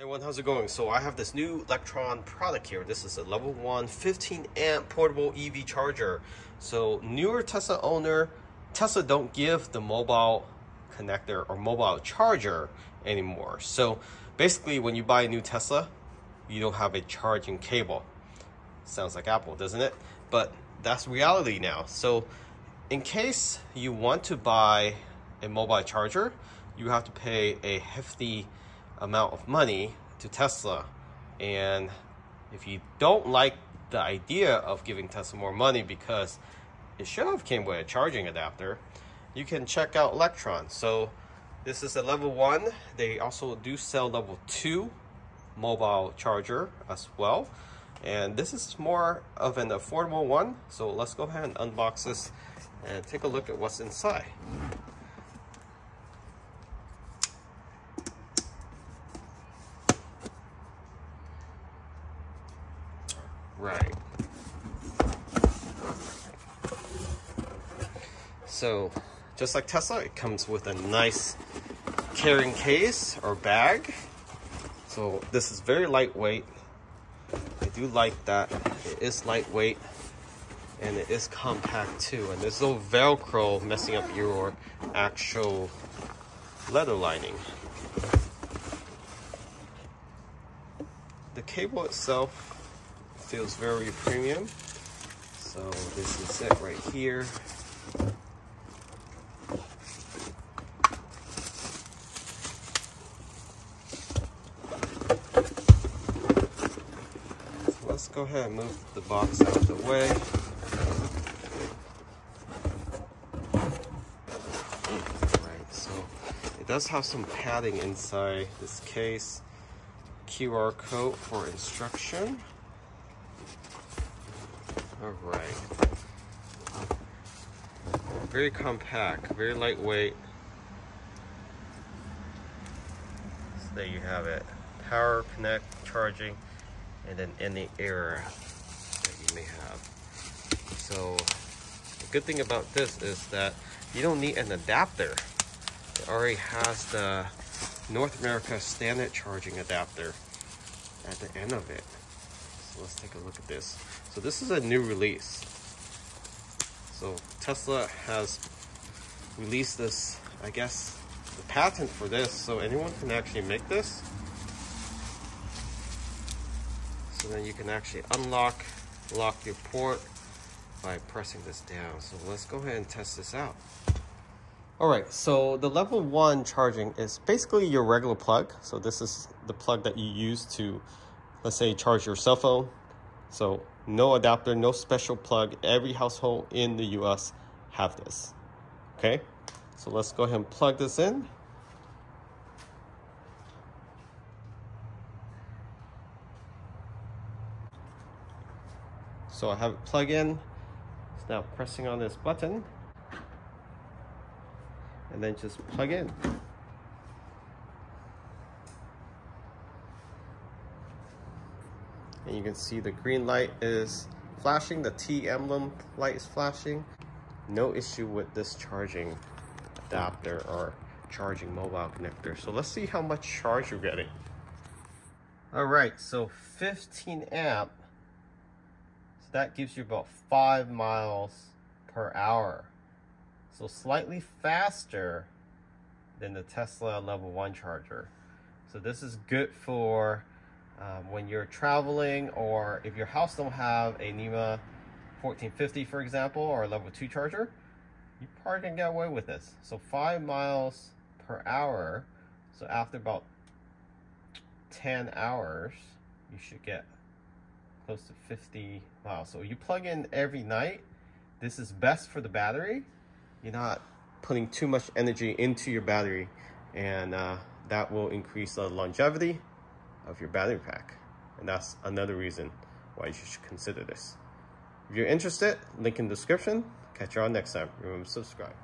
Hey everyone, how's it going? So I have this new Lectron product here. This is a level 1 15 amp portable EV charger. So newer Tesla owner, Tesla don't give the mobile connector or mobile charger anymore. So basically when you buy a new Tesla, you don't have a charging cable. Sounds like Apple, doesn't it? But that's reality now. So in case you want to buy a mobile charger, you have to pay a hefty amount of money to Tesla, and if you don't like the idea of giving Tesla more money because it should have came with a charging adapter, you can check out Lectron. So this is a level 1. They also do sell level 2 mobile charger as well, and this is more of an affordable one. So let's go ahead and unbox this and take a look at what's inside. Right. So just like Tesla, it comes with a nice carrying case or bag. So this is very lightweight. I do like that. It is lightweight and it is compact too. And there's no Velcro messing up your actual leather lining. The cable itself feels very premium. So this is it right here. So let's go ahead and move the box out of the way. Alright, so it does have some padding inside this case. QR code for instruction. All right, very compact, very lightweight. So there you have it. Power, connect, charging, and then any error that you may have. So the good thing about this is that you don't need an adapter. It already has the North America standard charging adapter at the end of it. Let's take a look at this. So this is a new release. So Tesla has released this, I guess, the patent for this, so anyone can actually make this. So then you can actually lock your port by pressing this down. So let's go ahead and test this out. All right, so the level 1 charging is basically your regular plug. So this is the plug that you use to, let's say, charge your cell phone. So no adapter, no special plug. Every household in the US have this. Okay, so let's go ahead and plug this in. So I have it plugged in. It's now pressing on this button and then just plug in. And you can see the green light is flashing, the T emblem light is flashing. No issue with this charging adapter or charging mobile connector. So let's see how much charge you're getting. All right, so 15 amp. So that gives you about 5 miles per hour. So slightly faster than the Tesla level 1 charger. So this is good for when you're traveling, or if your house don't have a NEMA 14-50, for example, or a level 2 charger, you probably can get away with this. So 5 miles per hour. So after about 10 hours, you should get close to 50 miles. So you plug in every night. This is best for the battery. You're not putting too much energy into your battery, and that will increase the longevity of your battery pack, and that's another reason why you should consider this. If you're interested, link in the description. Catch you all next time. Remember to subscribe.